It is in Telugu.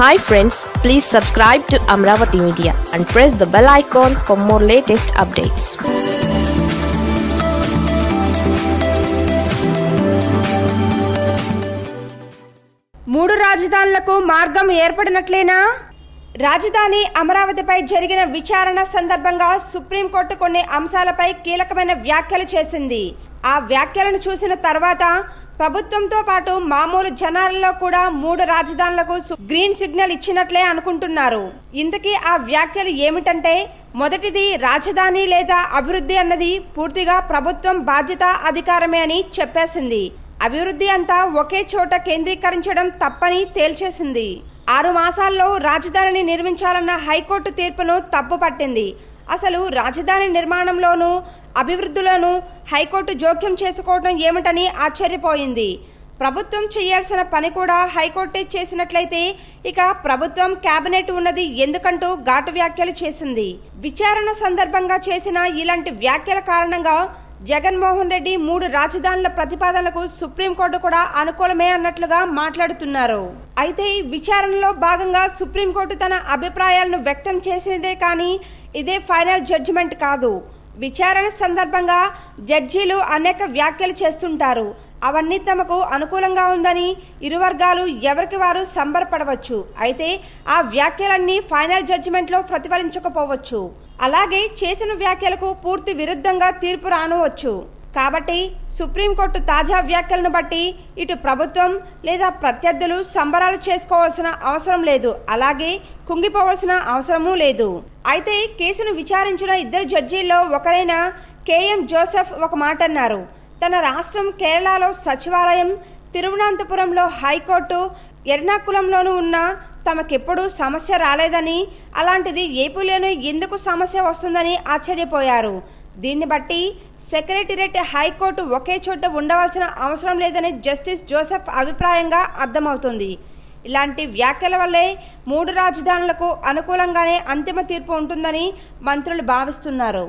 Hi friends, please subscribe to Amravati Media and press the bell icon for more latest updates. మూడు రాజధానులకు మార్గం ఏర్పడినట్లేనా? రాజధాని అమరావతిపై జరిగిన విచారణ సందర్భంగా సుప్రీంకోర్టు కొన్ని అంశాలపై కీలకమైన వ్యాఖ్యలు చేసింది. ఆ వ్యాఖ్యలను చూసిన తర్వాత ప్రభుత్వంతో పాటు మామూలు జనాల్లో కూడా మూడు రాజధానులకు గ్రీన్ సిగ్నల్ ఇచ్చినట్లే అనుకుంటున్నారు. ఇంతకీ ఆ వ్యాఖ్యలు ఏమిటంటే, మొదటిది రాజధాని లేదా అభివృద్ధి అన్నది పూర్తిగా ప్రభుత్వం బాధ్యత, అధికారమే అని చెప్పేసింది. అభివృద్ధి అంతా ఒకే చోట కేంద్రీకరించడం తప్పని తేల్చేసింది. 6 మాసాల్లో రాజధానిని నిర్మించాలన్న హైకోర్టు తీర్పును తప్పుపట్టింది. అసలు రాజధాని నిర్మాణంలోనూ అభివృద్ధిలోనూ హైకోర్టు జోక్యం చేసుకోవడం ఏమిటని ఆశ్చర్యపోయింది. ప్రభుత్వం చేయాల్సిన పని కూడా హైకోర్టే చేసినట్లయితే ఇక ప్రభుత్వం కేబినెట్ ఉన్నది ఎందుకంటూ ఘాటు వ్యాఖ్యలు చేసింది. విచారణ సందర్భంగా చేసిన ఇలాంటి వ్యాఖ్యల కారణంగా జగన్మోహన్ రెడ్డి మూడు రాజధానుల ప్రతిపాదనలకు సుప్రీంకోర్టు కూడా అనుకూలమే అన్నట్లుగా మాట్లాడుతున్నారు. అయితే ఈ విచారణలో భాగంగా సుప్రీంకోర్టు తన అభిప్రాయాలను వ్యక్తం చేసేదే కానీ ఇదే ఫైనల్ జడ్జిమెంట్ కాదు. విచారణ సందర్భంగా జడ్జీలు అనేక వ్యాఖ్యలు చేస్తుంటారు. అవన్నీ తమకు అనుకూలంగా ఉందని ఇరు వర్గాలు ఎవరికి వారు సంబరపడవచ్చు. అయితే ఆ వ్యాఖ్యలన్నీ ఫైనల్ జడ్జిమెంట్లో ప్రతిఫలించకపోవచ్చు. అలాగే చేసిన వ్యాఖ్యలకు పూర్తి విరుద్ధంగా తీర్పు రానవచ్చు. కాబట్టి సుప్రీంకోర్టు తాజా వ్యాఖ్యలను బట్టి ఇటు ప్రభుత్వం లేదా ప్రత్యర్థులు సంబరాలు చేసుకోవాల్సిన అవసరం లేదు, అలాగే కుంగిపోవాల్సిన అవసరమూ లేదు. అయితే కేసును విచారించిన ఇద్దరు జడ్జీల్లో ఒకరైన కేఎం జోసెఫ్ ఒక మాట అన్నారు. తన రాష్ట్రం కేరళలో సచివాలయం, తిరువనంతపురంలో హైకోర్టు, ఎర్నాకులంలోనూ ఉన్న తమకెప్పుడు సమస్య రాలేదని, అలాంటిది ఏపీలోనూ ఎందుకు సమస్య వస్తుందని ఆశ్చర్యపోయారు. దీన్ని బట్టి సెక్రటేరియట్, హైకోర్టు ఒకే చోట ఉండవలసిన అవసరం లేదని జస్టిస్ జోసెఫ్ అభిప్రాయంగా అర్థమవుతుంది. ఇలాంటి వ్యాఖ్యల వల్లే మూడు రాజధానులకు అనుకూలంగానే అంతిమ తీర్పు ఉంటుందని మంత్రులు భావిస్తున్నారు.